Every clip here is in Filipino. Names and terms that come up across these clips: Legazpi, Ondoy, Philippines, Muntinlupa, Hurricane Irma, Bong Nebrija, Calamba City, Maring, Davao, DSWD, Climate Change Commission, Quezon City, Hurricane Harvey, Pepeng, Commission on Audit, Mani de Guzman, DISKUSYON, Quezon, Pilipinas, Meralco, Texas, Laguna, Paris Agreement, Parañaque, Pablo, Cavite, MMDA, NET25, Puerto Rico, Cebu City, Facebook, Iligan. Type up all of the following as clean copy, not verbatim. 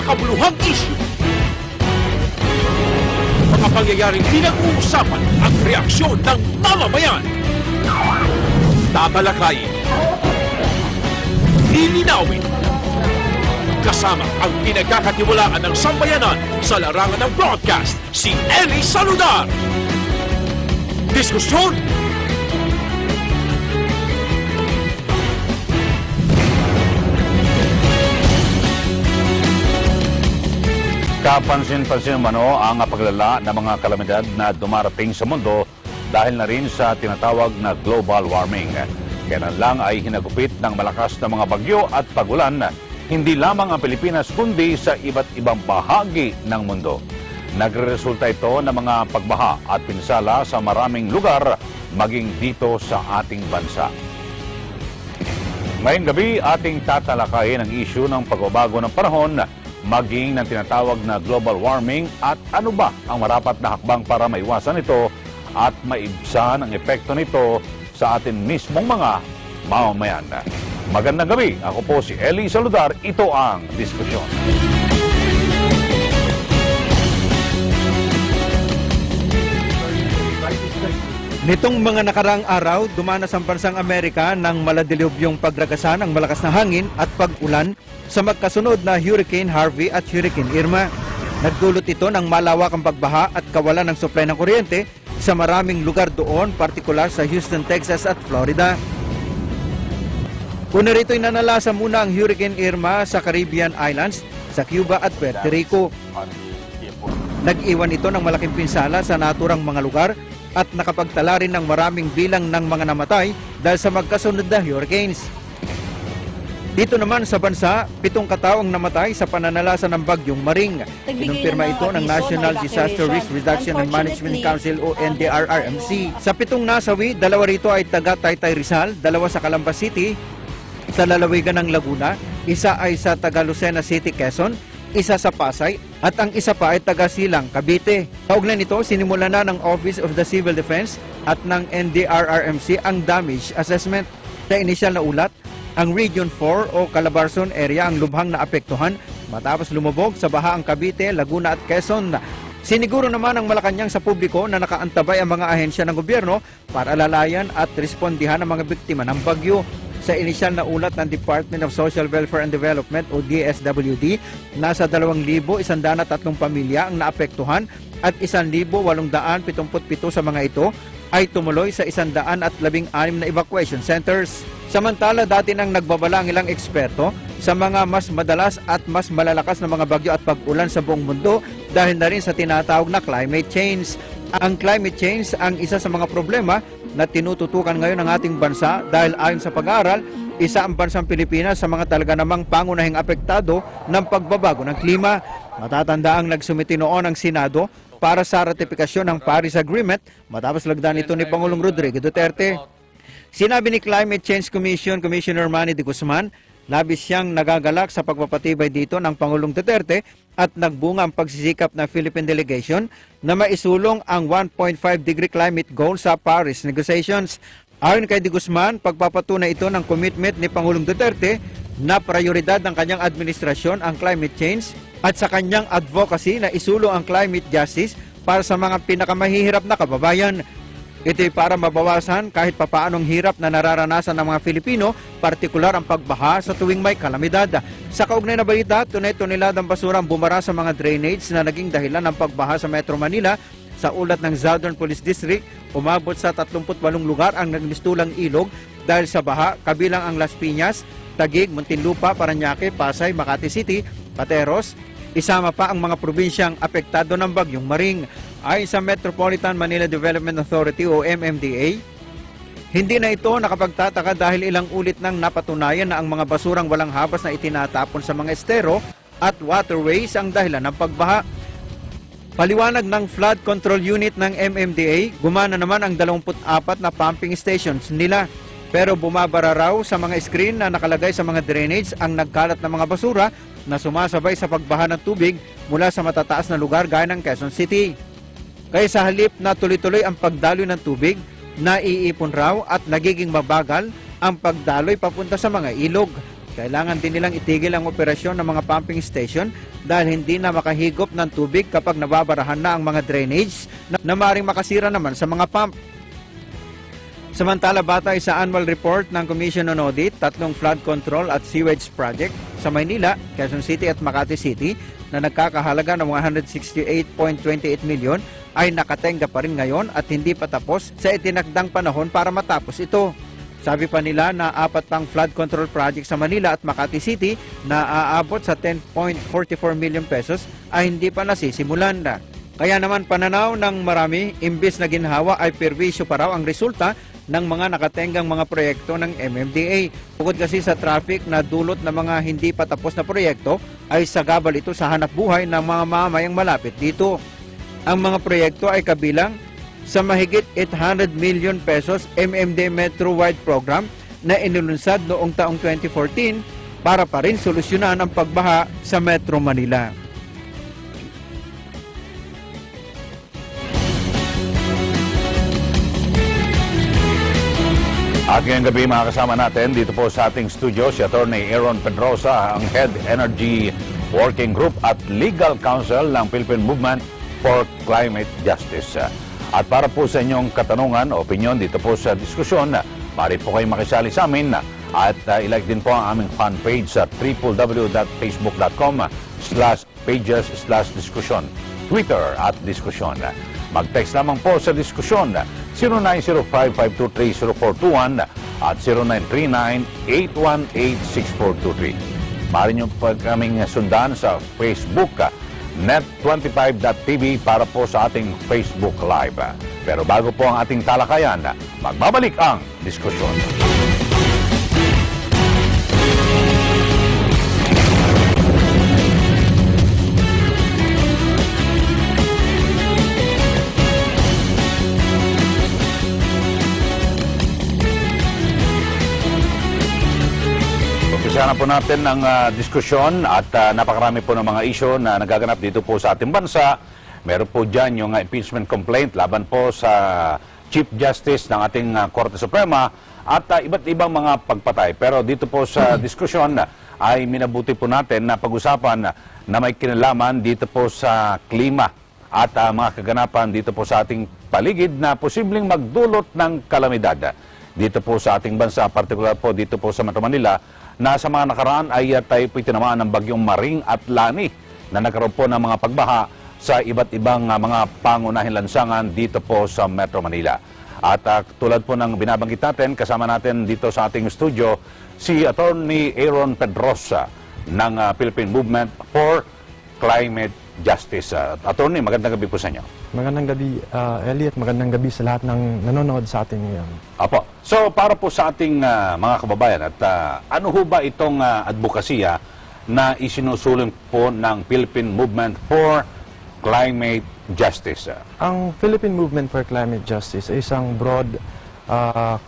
makabuluhang isyu. Mga pangyayaring pinag-uusapan ang reaksyon ng mamamayan. Tatalakayin. Lilinawin. Kasama ang pinagkakatiwalaan ng sambayanan sa larangan ng broadcast, si Eli Saludar. Diskusyon. Kapansin-pansin mano ang paglala ng mga kalamidad na dumarating sa mundo dahil na rin sa tinatawag na global warming. Kailan lang ay hinagupit ng malakas na mga bagyo at pagulan, hindi lamang ang Pilipinas kundi sa iba't ibang bahagi ng mundo. Nagreresulta ito ng mga pagbaha at pinsala sa maraming lugar, maging dito sa ating bansa. Ngayong gabi, ating tatalakayin ang isyu ng pagbabago ng panahon, maging ng tinatawag na global warming at ano ba ang marapat na hakbang para maiwasan ito at maibsan ang epekto nito sa atin mismong mga mamamayan. Magandang gabi. Ako po si Eli Saludar. Ito ang diskusyon. Nitong mga nakaraang araw, dumanas ang bansang Amerika ng maladilibyong pagragasan ng malakas na hangin at pag-ulan sa magkasunod na Hurricane Harvey at Hurricane Irma. Nagdulot ito ng malawakang pagbaha at kawalan ng supply ng kuryente sa maraming lugar doon, partikular sa Houston, Texas at Florida. Una rito'y nanalasa muna ang Hurricane Irma sa Caribbean Islands, sa Cuba at Puerto Rico. Nag-iwan ito ng malaking pinsala sa naturang mga lugar at nakapagtala rin ng maraming bilang ng mga namatay dahil sa magkasunod na hurricanes. Dito naman sa bansa, 7 kataong namatay sa pananalasa ng bagyong Maring. Pinumpirma ito ng National Disaster Risk Reduction and Management Council o NDRRMC. Sa 7 nasawi, 2 rito ay taga Taytay Rizal, 2 sa Calamba City, sa lalawigan ng Laguna, 1 ay sa taga Lucena City, Quezon, 1 sa Pasay at ang 1 pa ay taga Silang, Cavite. Kaugnay nito, sinimula na ng Office of the Civil Defense at ng NDRRMC ang damage assessment. Sa inisyal na ulat, ang Region 4 o Calabarzon area ang lubhang naapektuhan matapos lumubog sa baha ang Cavite, Laguna at Quezon. Siniguro naman ang Malacanang sa publiko na nakaantabay ang mga ahensya ng gobyerno para lalayan at respondihan ang mga biktima ng bagyo. Sa inisyal na ulat ng Department of Social Welfare and Development o DSWD, nasa 2,130 pamilya ang naapektuhan at 1,877 sa mga ito ay tumuloy sa 116 na evacuation centers. Samantala, dati nang nagbabala ang ilang eksperto sa mga mas madalas at mas malalakas na mga bagyo at pag-ulan sa buong mundo dahil na rin sa tinatawag na climate change. Ang climate change ang isa sa mga problema na tinututukan ngayon ng ating bansa dahil ayon sa pag-aaral, isa ang bansang Pilipinas sa mga talaga namang pangunahing apektado ng pagbabago ng klima. Matatanda ang nagsumiti noon ang Senado para sa ratifikasyon ng Paris Agreement matapos lagdan ito ni Pangulong Rodrigo Duterte. Sinabi ni Climate Change Commission Commissioner Mani de Guzman, labis siyang nagagalak sa pagpapatibay dito ng Pangulong Duterte at nagbunga ang pagsisikap ng Philippine delegation na maisulong ang 1.5-degree climate goal sa Paris negotiations. Ayon kay De Guzman, pagpapatunay ito ng commitment ni Pangulong Duterte na prioridad ng kanyang administrasyon ang climate change at sa kanyang advocacy na isulong ang climate justice para sa mga pinakamahihirap na kababayan. Ito'y para mabawasan kahit papaanong hirap na nararanasan ng mga Filipino, partikular ang pagbaha sa tuwing may kalamidad. Sa kaugnay na balita, tunay-tunilad ang basura ang bumara sa mga drainage na naging dahilan ng pagbaha sa Metro Manila. Sa ulat ng Southern Police District, umabot sa 38 lugar ang nagmistulang ilog dahil sa baha, kabilang ang Las Piñas, Taguig, Muntinlupa, Parañaque, Pasay, Makati City, Pateros, isama pa ang mga probinsyang apektado ng bagyong Maring. Ayon sa Metropolitan Manila Development Authority o MMDA, hindi na ito nakapagtataka dahil ilang ulit nang napatunayan na ang mga basurang walang habas na itinatapon sa mga estero at waterways ang dahilan ng pagbaha. Paliwanag ng Flood Control Unit ng MMDA, gumana naman ang 24 na pumping stations nila. Pero bumabara raw sa mga screen na nakalagay sa mga drainage ang nagkalat ng mga basura na sumasabay sa pagbaha ng tubig mula sa matataas na lugar gaya ng Quezon City. Kaya sa halip na tuloy-tuloy ang pagdaloy ng tubig, naiipon raw at nagiging mabagal ang pagdaloy papunta sa mga ilog. Kailangan din nilang itigil ang operasyon ng mga pumping station dahil hindi na makahigop ng tubig kapag nababarahan na ang mga drainage na maaaring makasira naman sa mga pump. Samantala, batay sa annual report ng Commission on Audit, 3 flood control at sewage project sa Maynila, Quezon City at Makati City na nagkakahalaga ng 168.28 milyon ay nakatenga pa rin ngayon at hindi pa tapos sa itinakdang panahon para matapos ito. Sabi pa nila na 4 pang flood control project sa Manila at Makati City na aabot sa 10.44 million pesos ay hindi pa nasisimulan na. Kaya naman pananaw ng marami, imbis na ginhawa ay perwisyo pa raw ang resulta ng mga nakatenggang mga proyekto ng MMDA. Bukod kasi sa traffic na dulot ng mga hindi pa tapos na proyekto, ay sagabal ito sa hanapbuhay ng mga mamayang malapit dito. Ang mga proyekto ay kabilang sa mahigit 800 million pesos MMDA Metro-wide program na inilunsad noong taong 2014 para pa rin solusyonan ang pagbaha sa Metro Manila. At ngayong gabi mga kasama natin dito po sa ating studio si Attorney Aaron Pedrosa, ang Head Energy Working Group at Legal Counsel ng Philippine Movement for Climate Justice. At para po sa inyong katanungan o opinyon dito po sa diskusyon, maaari po kayong makisali sa amin at ilike din po ang aming fanpage sa www.facebook.com/pages/diskusyon, Twitter at diskusyon. Mag-text lamang po sa diskusyon 0905-523-0421 at 0939-818-6423. Maaari nyo po kaming sundan sa Facebook NET25.tv para po sa ating Facebook Live. Pero bago po ang ating talakayan, magbabalik ang diskusyon. Sana po natin ang diskusyon at napakarami po ng mga isyo na nagaganap dito po sa ating bansa. Meron po dyan yung impeachment complaint laban po sa Chief Justice ng ating Korte Suprema at iba't ibang mga pagpatay. Pero dito po sa diskusyon ay minabuti po natin na pag-usapan na may kinalaman dito po sa klima at mga kaganapan dito po sa ating paligid na posibleng magdulot ng kalamidad dito po sa ating bansa, partikular po dito po sa Metro Manila. Nasa mga nakaraan ay tayo po'y tinamaan ng bagyong Maring at Lani na nagkaroon po ng mga pagbaha sa iba't ibang mga pangunahing lansangan dito po sa Metro Manila. At tulad po ng binabanggit natin, kasama natin dito sa ating studio si Attorney Aaron Pedrosa ng Philippine Movement for Climate Justice. Attorney, magandang gabi po sa inyo. Magandang gabi, Eli, magandang gabi sa lahat ng nanonood sa ating ngayon. Apo. So, para po sa ating mga kababayan, at ano ho ba itong advokasya na isinusulong po ng Philippine Movement for Climate Justice? Ang Philippine Movement for Climate Justice ay isang broad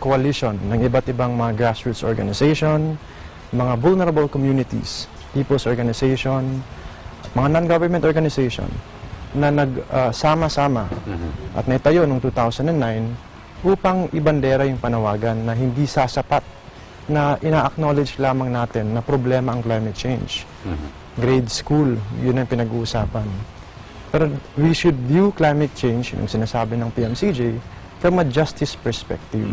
coalition ng iba't ibang mga grassroots organization, mga vulnerable communities, people's organization, mga non-government organization, na nagsama-sama at naitayo noong 2009 upang ibandera yung panawagan na hindi sasapat na ina-acknowledge lamang natin na problema ang climate change. Grade school, yun ang pinag-uusapan. Pero we should view climate change, yung sinasabi ng PMCJ, from a justice perspective.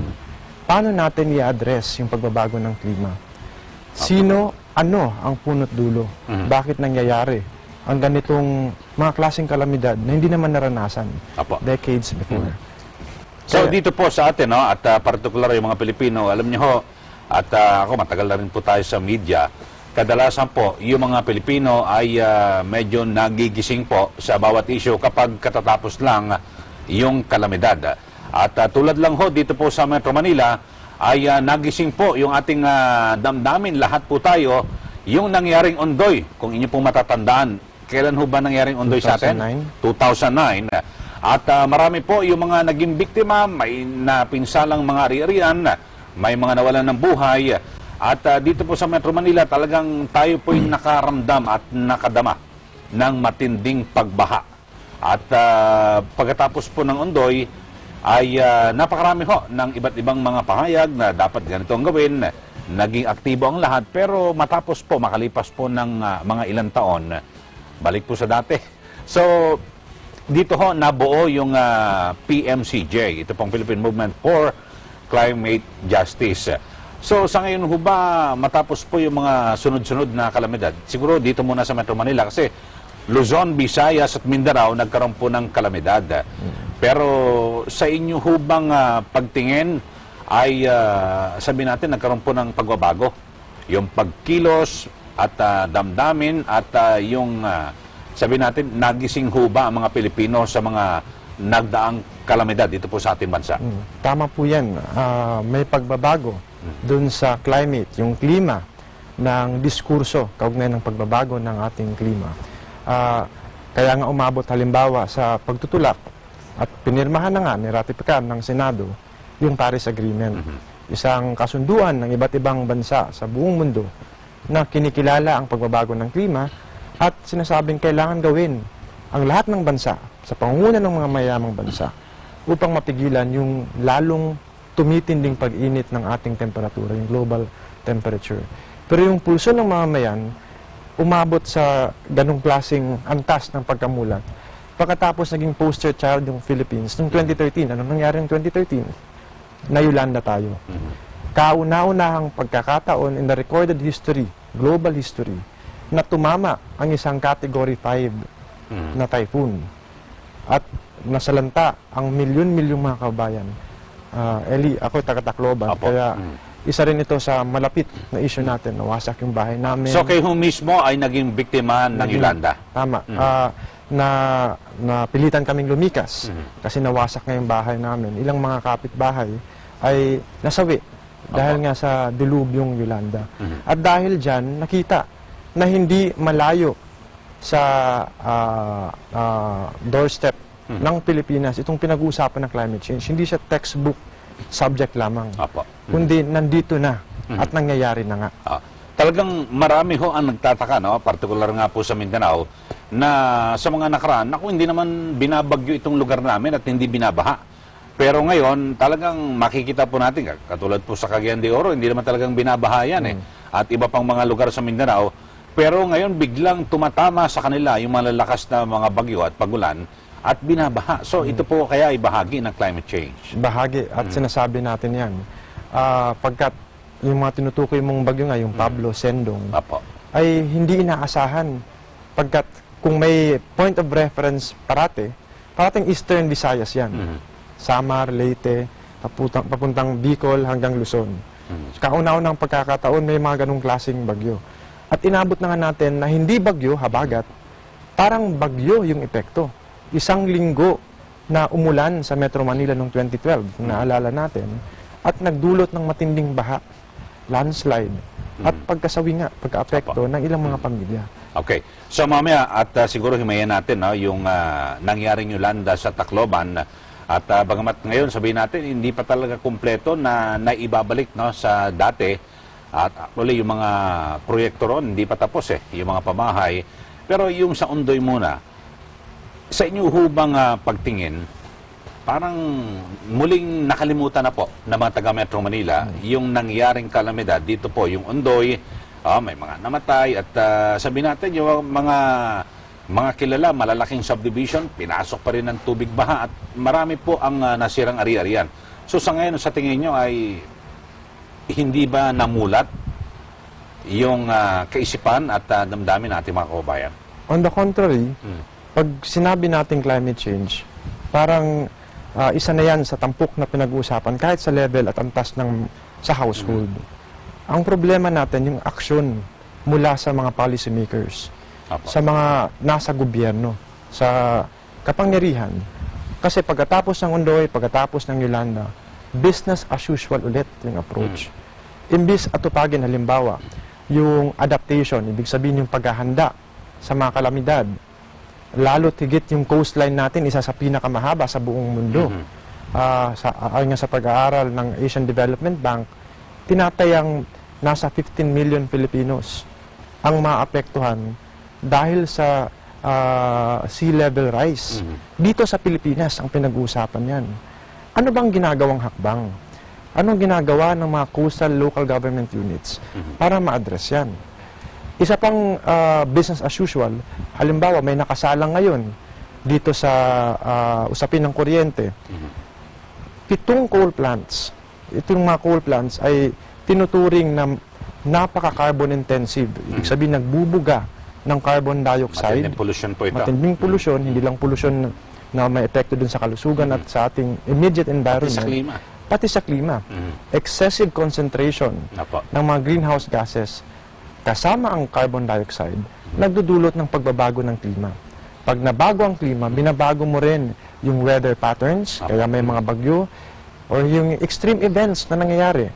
Paano natin i-address yung pagbabago ng klima? Sino, ano ang punot dulo? Bakit nangyayari ang ganitong mga klaseng kalamidad na hindi naman naranasan decades before? So dito po sa atin, no, at particular yung mga Pilipino, alam niyo ho, at ako matagal na rin po tayo sa media, kadalasan po yung mga Pilipino ay medyo nagigising po sa bawat issue kapag katatapos lang yung kalamidad. At tulad lang ho dito po sa Metro Manila ay nagising po yung ating damdamin, lahat po tayo, yung nangyaring Ondoy, kung inyo pong matatandaan. Kailan ho ba nangyaring Ondoy sa atin? 2009. At marami po yung mga naging biktima, may napinsalang mga ari-arian, may mga nawalan ng buhay. At dito po sa Metro Manila, talagang tayo po'y nakaramdam at nakadama ng matinding pagbaha. At pagkatapos po ng Ondoy, ay napakarami ho ng iba't ibang mga pahayag na dapat ganito ang gawin, Naging aktibo ang lahat pero matapos po, makalipas po ng mga ilang taon, balik po sa dati. So, dito ho nabuo yung PMCJ, ito pong Philippine Movement for Climate Justice. So, sa ngayon ho ba, matapos po yung mga sunod-sunod na kalamidad? Siguro dito muna sa Metro Manila kasi Luzon, Visayas at Mindanao nagkaroon po ng kalamidad. Pero sa inyo ho bang pagtingin ay sabi natin nagkaroon po ng pagbabago? Yung pagkilos at damdamin at yung sabi natin nagising ho ba ang mga Pilipino sa mga nagdaang kalamidad dito po sa ating bansa? Tama po yan. May pagbabago doon sa climate, yung klima ng diskurso, kaugnay ng pagbabago ng ating klima. Kaya nga umabot halimbawa sa pagtutulak at pinirmahan na nga, niratipikan ng Senado, yung Paris Agreement. Isang kasunduan ng iba't ibang bansa sa buong mundo na kinikilala ang pagbabago ng klima at sinasabing kailangan gawin ang lahat ng bansa sa pangunguna ng mga mayamang bansa upang mapigilan yung lalong tumitinding pag-init ng ating temperatura, yung global temperature. Pero yung pulso ng mamamayan, umabot sa ganong klaseng antas ng pagkamulat. Pagkatapos naging poster child yung Philippines, noong 2013, ano nangyari noong 2013? Na Yolanda tayo. Kauna-unahang pagkakataon in the recorded history, global history, na tumama ang isang Category 5 na typhoon. At nasalanta ang milyon-milyong mga kabayan. Eli, ako taga-Tacloban, kaya isa rin ito sa malapit na issue natin, nawasak yung bahay namin. So kayo mismo ay naging biktima ng Yolanda? Tama, napilitan kaming lumikas kasi nawasak na yung bahay namin. Ilang mga kapitbahay ay nasawi dahil nga sa dilubyong Yolanda. At dahil dyan, nakita na hindi malayo sa doorstep ng Pilipinas, itong pinag-uusapan ng climate change, hindi siya textbook subject lamang, kundi nandito na at nangyayari na nga. Talagang marami ho ang nagtataka, no? Particular nga po sa Mindanao, na sa mga nakaraan, naku, hindi naman binabagyo itong lugar namin at hindi binabaha. Pero ngayon, talagang makikita po natin, katulad po sa Cagayan de Oro, hindi naman talagang binabaha yan at iba pang mga lugar sa Mindanao. Pero ngayon, biglang tumatama sa kanila yung malalakas na mga bagyo at pagulan, at binabaha. So, ito po kaya ay bahagi ng climate change. Bahagi. At sinasabi natin yan. Pagkat yung mga tinutukoy mong bagyo nga, yung Pablo, Sendong, ay hindi inaasahan. Pagkat kung may point of reference parating Eastern Visayas yan. Samar, Leyte, papuntang Bicol hanggang Luzon. Kauna-unang pagkakataon, may mga ganong klaseng bagyo. At inabot na nga natin na hindi bagyo, habagat, parang bagyo yung epekto. Isang linggo na umulan sa Metro Manila noong 2012, kung naalala natin, at nagdulot ng matinding baha, landslide, at pagkasawi nga, pagka-apekto ng ilang mga pamilya. Okay. So mamaya, at siguro himayin natin yung nangyaring Yolanda sa Tacloban, at bagamat ngayon sabihin natin, hindi pa talaga kumpleto na naibabalik sa dati, at actually yung mga proyekto roon, hindi pa tapos yung mga pamahay, pero yung sa Ondoy muna, sa inyo hubang pagtingin, parang muling nakalimutan na po ng mga taga-Metro Manila yung nangyaring kalamidad. Dito po yung Ondoy, may mga namatay at sabi natin yung mga kilala, malalaking subdivision, pinasok pa rin ng tubig baha at marami po ang nasirang ari-arian. So sa ngayon, sa tingin nyo ay hindi ba namulat yung kaisipan at damdamin natin mga kababayan? On the contrary, pag sinabi natin climate change, parang isa na yan sa tampok na pinag-uusapan kahit sa level at antas ng sa household. Ang problema natin, yung aksyon mula sa mga policymakers, sa mga nasa gobyerno, sa kapangyarihan. Kasi pagkatapos ng Ondoy, pagkatapos ng Yolanda, business as usual ulit yung approach. Imbis atupagin halimbawa, yung adaptation, ibig sabihin yung paghahanda sa mga kalamidad, lalo tigit yung coastline natin, isa sa pinakamahaba sa buong mundo. Ayon nga sa pag-aaral ng Asian Development Bank, tinatayang nasa 15 million Filipinos ang maapektuhan dahil sa sea level rise. Dito sa Pilipinas ang pinag-uusapan yan. Ano bang ginagawang hakbang? Anong ginagawa ng mga coastal local government units para ma-address yan? Isa pang business as usual, halimbawa may nakasalang ngayon dito sa usapin ng kuryente. 7 coal plants. Itong mga coal plants ay tinuturing na napaka-carbon intensive. Ibig sabihin, nagbubuga ng carbon dioxide. Matinding pollution po ito. Matinding pollution, hindi lang pollution na may epekto dun sa kalusugan at sa ating immediate environment. Pati sa klima. Pati sa klima. Excessive concentration ng mga greenhouse gases kasama ang carbon dioxide nagdudulot ng pagbabago ng klima. Pag nabago ang klima, binabago mo rin yung weather patterns, kaya may mga bagyo, or yung extreme events na nangyayari.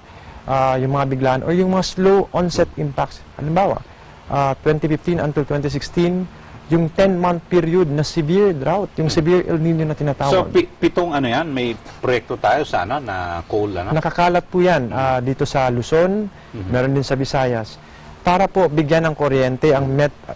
Yung mga biglaan or yung mga slow onset impacts. Halimbawa, 2015 until 2016, yung 10-month period na severe drought, yung severe El Nino na tinatawag. So, 7 ano yan, may proyekto tayo sana na coal. Ano? Nakakalat po yan dito sa Luzon, meron din sa Visayas. Para po bigyan ng kuryente ang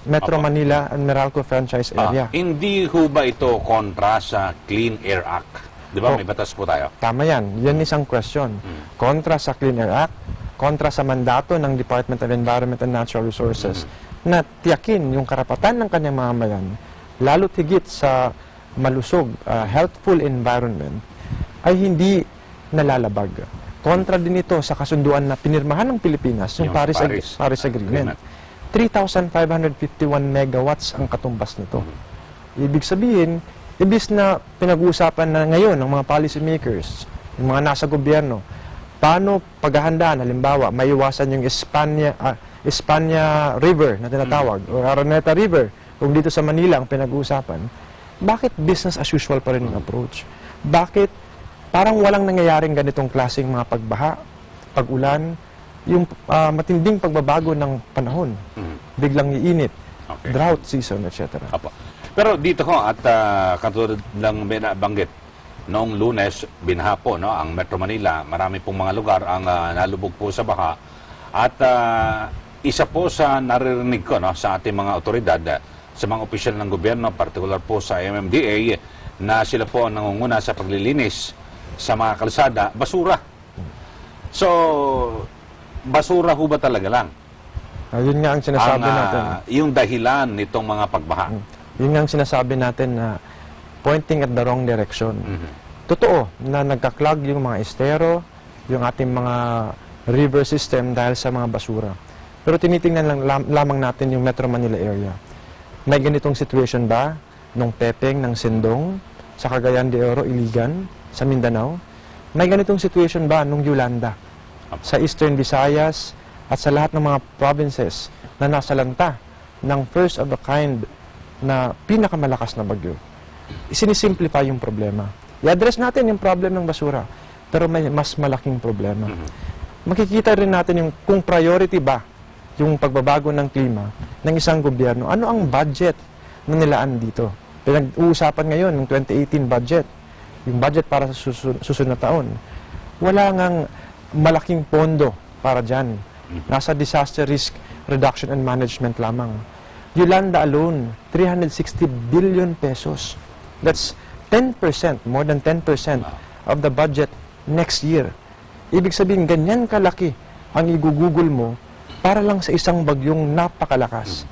Metro Manila and Meralco franchise area. Hindi ho ba ito kontra sa Clean Air Act? Di ba? May batas po tayo. Tama yan. Yan isang question. Kontra sa Clean Air Act, kontra sa mandato ng Department of Environment and Natural Resources na tiyakin yung karapatan ng kanyang mamamayan, lalo't higit sa malusog, healthful environment, ay hindi nalalabag. Kontra din ito sa kasunduan na pinirmahan ng Pilipinas, yung Paris Agreement. 3,551 megawatts ang katumbas nito. Ibig sabihin, ibig na pinag-uusapan na ngayon ng mga policymakers, yung mga nasa gobyerno, paano paghahandaan, halimbawa, maiwasan yung Espanya River na tinatawag, o Araneta River, kung dito sa Manila ang pinag-uusapan, bakit business as usual pa rin yung approach? Bakit parang walang nangyayaring ganitong klaseng mga pagbaha, pagulan, yung matinding pagbabago ng panahon, biglang iinit, drought season, etc. Pero dito ko at katulad ng binabanggit, noong Lunes, binaha po ang Metro Manila. Marami pong mga lugar ang nalubog po sa baha. At isa po sa naririnig ko sa ating mga otoridad, sa mga opisyal ng gobyerno, particular po sa MMDA, na sila po ang nangunguna sa paglilinis sa mga kalsada, basura. So, basura ho ba talaga lang? Yun nga ang sinasabi natin. Yung dahilan nitong mga pagbaha. Yun ang sinasabi natin na pointing at the wrong direction. Totoo na nagka-clog yung mga estero, yung ating mga river system dahil sa mga basura. Pero tinitingnan lang lamang natin yung Metro Manila area. May ganitong situation ba nung Pepeng, ng Sendong, sa Cagayan de Oro, Iligan, sa Mindanao? May ganitong situation ba nung Yolanda, sa Eastern Visayas at sa lahat ng mga provinces na nasalanta ng first of a kind na pinakamalakas na bagyo? Isinisimplify yung problema. I-address natin yung problem ng basura, pero may mas malaking problema. Makikita rin natin yung kung priority ba yung pagbabago ng klima ng isang gobyerno. Ano ang budget na nilaan dito? Pinag-uusapan ngayon ng 2018 budget, yung budget para sa susunod na taon. Wala ngang malaking pondo para dyan. Nasa disaster risk reduction and management lamang. Yolanda alone, 360 billion pesos. That's 10%, more than 10% of the budget next year. Ibig sabihin, ganyan kalaki ang igugugol mo para lang sa isang bagyong napakalakas.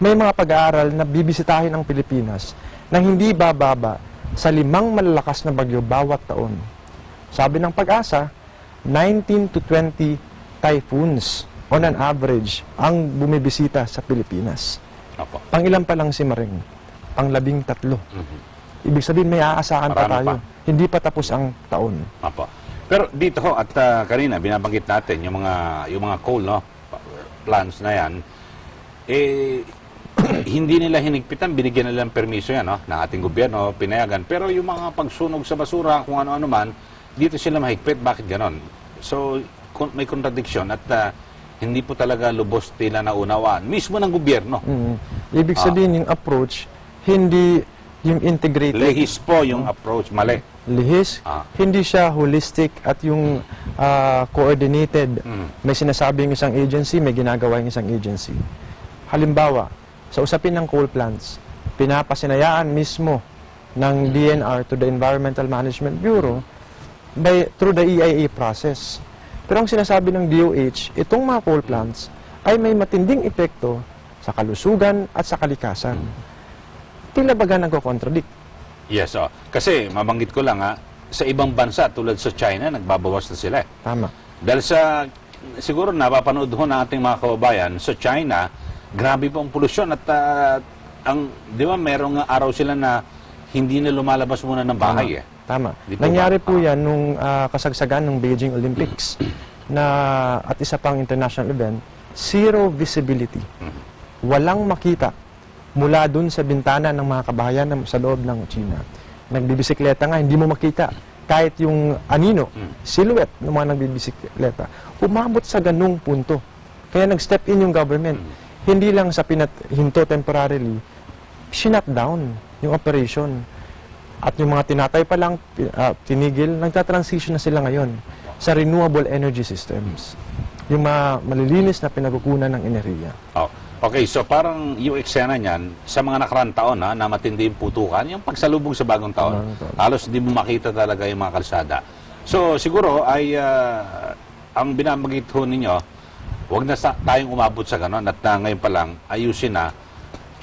May mga pag-aaral na bibisitahin ang Pilipinas na hindi bababa sa 5 malalakas na bagyo bawat taon. Sabi ng pag-asa, 19 to 20 typhoons on an average ang bumibisita sa Pilipinas. Pangilan pa lang si Maring, pang-13. Ibig sabihin, may aasaan pa tayo. Hindi pa tapos ang taon. Pero dito at kanina, binabanggit natin yung mga coal plants na yan, hindi nila hinigpitan, binigyan nila ng permiso yan ng ating gobyerno, pinayagan. Pero yung mga pagsunog sa basura, kung ano-ano man, dito sila mahigpit. Bakit ganon? So, may contradiction at hindi po talaga lubos tila naunawaan, mismo ng gobyerno. Ibig sabihin, yung approach, hindi yung integrated. Lihis po yung approach, mali. Lihis, hindi siya holistic at yung coordinated. May sinasabi yung isang agency, may ginagawa yung isang agency. Halimbawa, sa usapin ng coal plants, pinapasinayaan mismo ng DNR to the Environmental Management Bureau through the EIA process. Pero ang sinasabi ng DOH, itong mga coal plants ay may matinding epekto sa kalusugan at sa kalikasan. Tila baga nagko-contradict. Yes, oh. Kasi mabanggit ko lang ha, sa ibang bansa tulad sa China, nagbabawas na sila. Tama. Dahil sa, siguro napapanood ho ng ating mga kababayan, sa China, grabe po ang polusyon at di ba merong araw sila na hindi na lumalabas muna ng bahay. Tama. Eh. Tama. Nangyari po yan nung kasagsagan ng Beijing Olympics na at isa pang international event, zero visibility. Walang makita mula dun sa bintana ng mga kabahayan sa loob ng China. Nagbibisikleta nga, hindi mo makita kahit yung anino, silhouette ng mga nagbibisikleta. Umabot sa ganung punto. Kaya nag-step in yung government. Hindi lang sa hinto temporarily, shut down yung operation. At yung mga tinatay pa lang, tinigil, nagtatransition na sila ngayon sa renewable energy systems. Yung mga malilinis na pinagkukunan ng enerhiya. Oh. Okay, so parang yung eksena niyan, sa mga nakarang taon na matindi yung putukan, yung pagsalubog sa bagong taon, halos hindi mo makita talaga yung mga kalsada. So siguro ay ang binabagit ho ninyo, huwag na tayong umabot sa gano'n at ngayon pa lang, ayusin na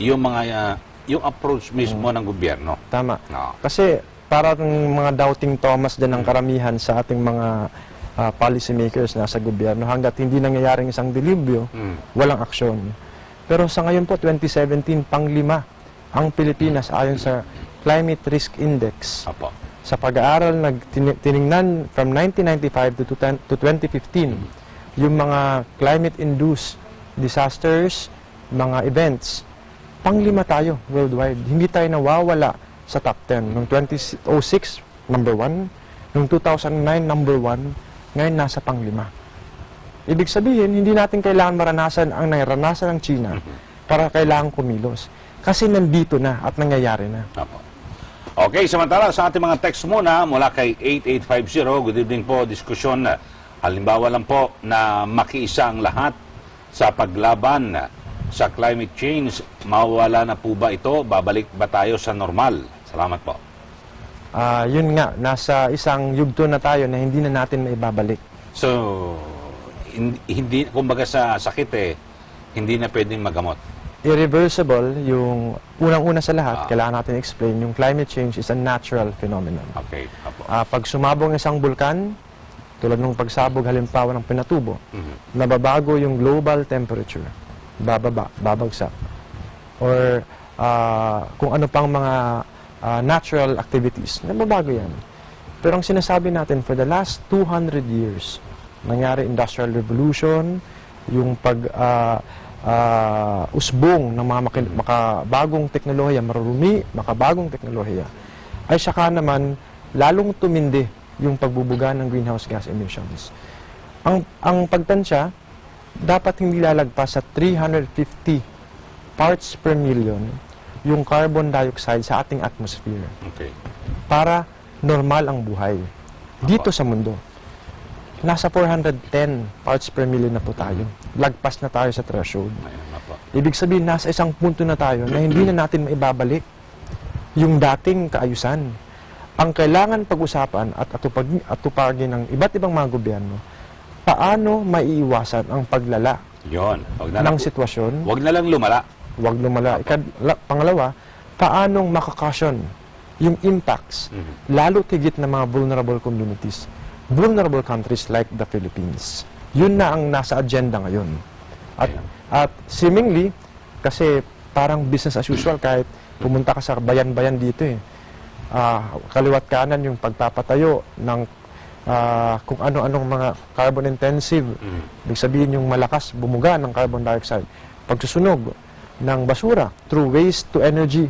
yung mga yung approach mismo ng gobyerno. Tama. No. Kasi parang mga doubting Thomas din ang karamihan sa ating mga policymakers na sa gobyerno. Hanggat hindi nangyayaring isang dilibyo, walang aksyon. Pero sa ngayon po, 2017, pang-5 ang Pilipinas ayon sa Climate Risk Index. Apo. Sa pag-aaral, tinignan from 1995 to 2015, yung mga climate-induced disasters, mga events. Pang-5 tayo worldwide. Hindi tayo nawawala sa top 10. Noong 2006, number 1. Noong 2009, number 1. Ngayon, nasa pang-5. Ibig sabihin, hindi natin kailangan maranasan ang naranasan ng China para kailangan kumilos. Kasi nandito na at nangyayari na. Okay, samantala sa ating mga text muna mula kay 8850. Good evening po, diskusyon. Halimbawa lang po na makiisa ang lahat sa paglaban sa climate change. Mawawala na po ba ito? Babalik ba tayo sa normal? Salamat po. Yun nga, nasa isang yugto na tayo na hindi na natin maibabalik. So hindi, kumbaga sa sakit eh, hindi na pwedeng magamot. Irreversible, yung unang-una sa lahat, kailangan natin explain, yung climate change is a natural phenomenon. Okay. Pag sumabog isang bulkan, tulad ng pagsabog halimbawa ng Pinatubo, nababago yung global temperature, babagsak. Or kung ano pang mga natural activities, nababago yan. Pero ang sinasabi natin, for the last 200 years, nangyari Industrial Revolution, yung pag-usbong ng mga makabagong teknolohiya, marurumi, makabagong teknolohiya, ay saka naman lalong tumindi yung pagbubuga ng greenhouse gas emissions. Ang pagtansya, dapat hindi lalagpas sa 350 parts per million yung carbon dioxide sa ating atmosphere. Okay. Para normal ang buhay dito sa mundo. Nasa 410 parts per million na po tayo. Lagpas na tayo sa threshold. Ibig sabihin, nasa isang punto na tayo na hindi na natin maibabalik yung dating kaayusan. Ang kailangan pag-usapan at atupagin ng iba't ibang mga gobyerno, paano maiiwasan ang paglala ng sitwasyon? Huwag na lang lumala. Huwag lumala. Pangalawa, paanong makakasyon yung impacts, lalo tigit ng mga vulnerable communities. Vulnerable countries like the Philippines. Yun na ang nasa agenda ngayon. At seemingly, kasi parang business as usual, kahit pumunta ka sa bayan-bayan dito eh. Kaliwat kanan yung pagpapatayo ng kung ano-anong mga carbon intensive. Ibig sabihin yung malakas bumuga ng carbon dioxide. Pagsusunog ng basura through waste to energy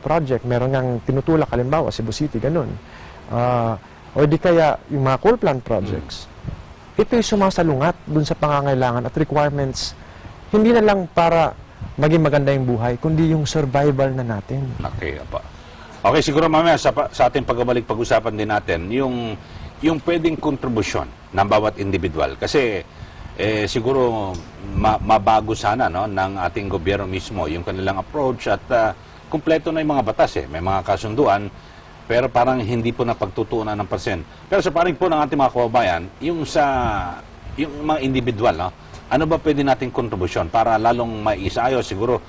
project. Meron nga tinutulak, halimbawa, Cebu City, ganun. O di kaya yung mga coal plant projects, ito'y sumasalungat dun sa pangangailangan at requirements, hindi na lang para maging maganda yung buhay, kundi yung survival na natin. Okay, apa. Okay, siguro mamaya sa ating pagbabalik pag-usapan din natin, yung pwedeng kontribusyon ng bawat individual. Kasi siguro mabago sana no, ng ating gobyerno mismo yung kanilang approach at kumpleto na yung mga batas. May mga kasunduan Pero parang hindi po napagtutuunan ng percent. Pero sa paring po ng ating mga kababayan, yung mga individual, no? Ano ba pwede nating kontribusyon para lalong maisaayos siguro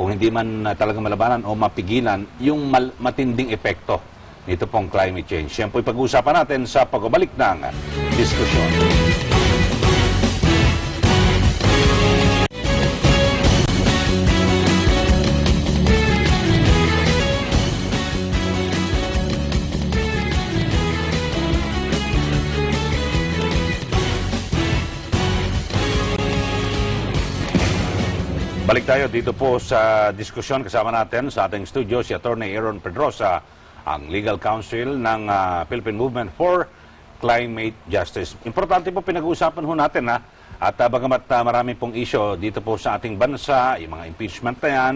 kung hindi man talaga malabanan o mapigilan yung matinding epekto nito pong climate change? Yan po ipag-uusapan natin sa pagbabalik ng diskusyon. Balik tayo dito po sa diskusyon. Kasama natin sa ating studio si Attorney Aaron Pedrosa, ang Legal Counsel ng Philippine Movement for Climate Justice. Importante po pinag-uusapan ho natin, ha? At bagamat marami pong isyo dito po sa ating bansa, yung mga impeachment na yan,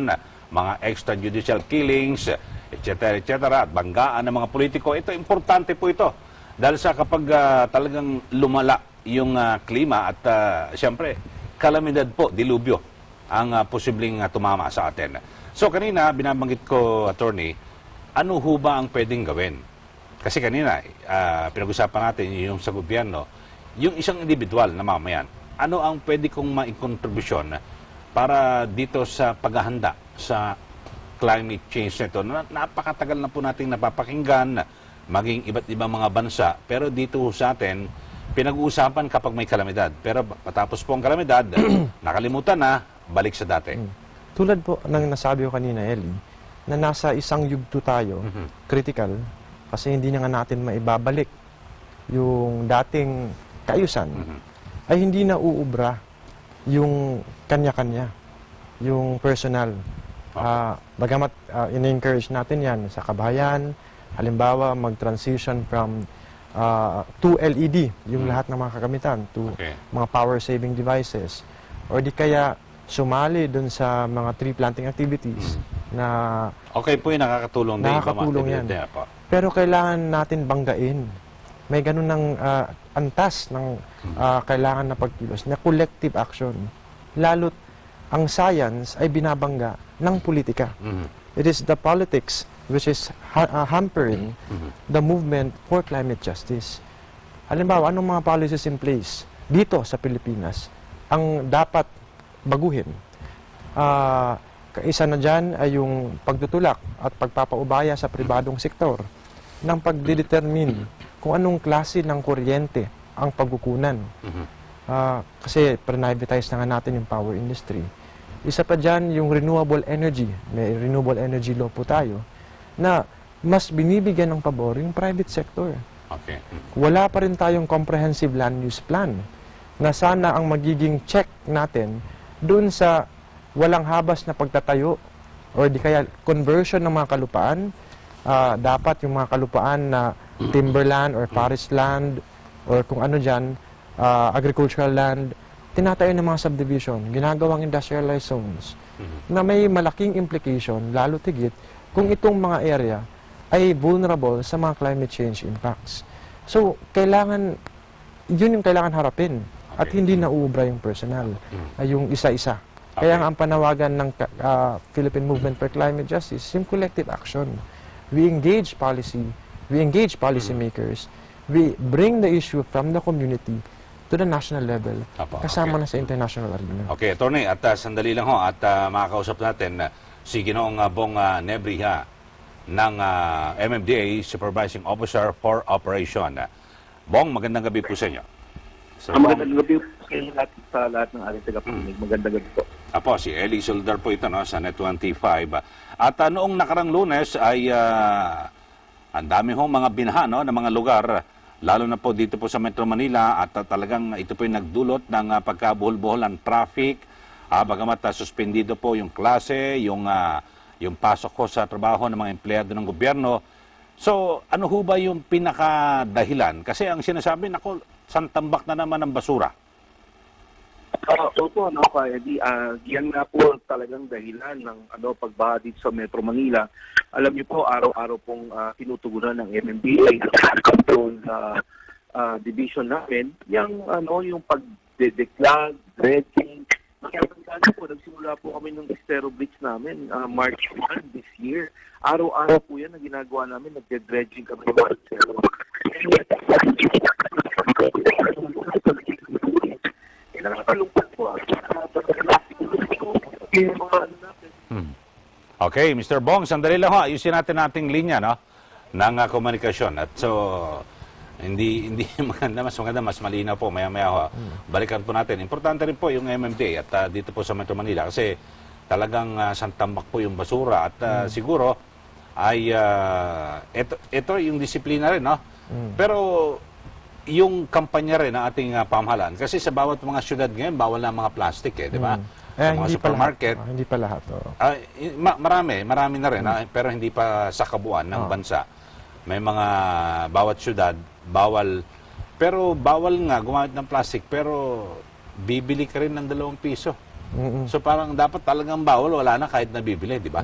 mga extrajudicial killings, etc. etc. at banggaan ng mga politiko, ito importante po ito. Dahil sa kapag talagang lumala yung klima at siyempre kalamidad po, dilubyo ang posibleng tumama sa atin. So kanina, binabanggit ko, Attorney, ano ho ba ang pwedeng gawin? Kasi kanina, pinag-usapan natin yung sa gobyerno, yung isang individual na mamayan, ano ang pwede kong maikontribusyon para dito sa paghahanda sa climate change nito? Napakatagal na po nating napapakinggan, maging iba't ibang mga bansa, pero dito sa atin, pinag-uusapan kapag may kalamidad. Pero patapos po ang kalamidad, nakalimutan na, balik sa dati. Tulad po ng nasabi ko kanina, Eli, na nasa isang yugto tayo, critical, kasi hindi na nga natin maibabalik yung dating kaayusan, ay hindi na uubra yung kanya-kanya, yung personal. Okay. Bagamat in-encourage natin yan sa kabahayan, halimbawa mag-transition from to LED, yung lahat ng mga kagamitan, to mga power-saving devices, or di kaya sumali dun sa mga tree planting activities na... Okay po yun, nakakatulong din. Nakakatulong yan. Pero kailangan natin banggain. May ganun ng antas ng kailangan na pagkilos, na collective action. Lalo't ang science ay binabangga ng politika. It is the politics which is hampering the movement for climate justice. Halimbawa, anong mga policies in place dito sa Pilipinas ang dapat baguhin? Isa na dyan ay yung pagtutulak at pagpapaubaya sa pribadong sektor ng pagdedetermine kung anong klase ng kuryente ang pagkukunan. Kasi privatize na nga natin yung power industry. Isa pa dyan yung renewable energy. May renewable energy law po tayo na mas binibigyan ng pabor yung private sector. Wala pa rin tayong comprehensive land use plan na sana ang magiging check natin doon sa walang habas na pagtatayo o di kaya conversion ng mga kalupaan. Dapat yung mga kalupaan na timberland or forest land or kung ano dyan, agricultural land, tinatayo ng mga subdivision, ginagawang industrialized zones na may malaking implication, lalo tigit, kung itong mga area ay vulnerable sa mga climate change impacts. So, kailangan, yun yung kailangan harapin. At hindi na uubra yung personal, yung isa-isa. Kaya ang panawagan ng Philippine Movement for Climate Justice, yung collective action. We engage policy, we engage policymakers, we bring the issue from the community to the national level, kasama na sa international arena. Okay, Attorney, at sandali lang ho, at makakausap natin si Ginoong Bong Nebrija ng MMDA, Supervising Officer for Operation. Bong, magandang gabi po sa inyo. So, magandang gabi sa lahat ng ating tagapakinig. Magandang gabi po. Apo, si Eli Saludar po ito, no, sa NET25. At noong nakarang Lunes ay ang dami hong mga binaha, no, ng mga lugar, lalo na po dito po sa Metro Manila, at talagang ito po yung nagdulot ng pagkabuhol-buhol ng traffic. Bagamat suspendido po yung klase, yung pasok ko sa trabaho ng mga empleyado ng gobyerno. So, ano ho ba yung pinakadahilan? Kasi ang sinasabi, nako, santambak na naman ang basura. Opo, yan nga po talagang dahilan ng pagbaha dito sa Metro Manila. Alam niyo po, araw-araw pong tinutugunan ng MMDA control division namin, yung pagdedeklag, dredging, ano po, nagsimula po kami ng Estero Bridge namin, March 1 this year. Araw-araw po yan na ginagawa namin, nagde-dredging kami ng Estero. Nakakalungkot po. Okay, Mr. Bong, sandali lang ho. Ayusin natin ating linya, no? Ng komunikasyon. At so, hindi maganda, mas malinaw po, maya-maya ho. Balikan po natin. Importante rin po yung MMDA at dito po sa Metro Manila kasi talagang santambak po yung basura at siguro ay ito yung disiplina rin, no? Pero yung kampanya rin ng ating pamahalaan kasi sa bawat mga syudad ngayon bawal na mga plastic, eh, di ba? Sa mga supermarket. Hindi pa lahat. Oh. Marami na rin, pero hindi pa sa kabuuan ng bansa. May mga bawat syudad, bawal. Pero bawal nga gumamit ng plastic, pero bibili ka rin ng 2 piso. So parang dapat talagang bawal, wala na kahit nabibili, di ba?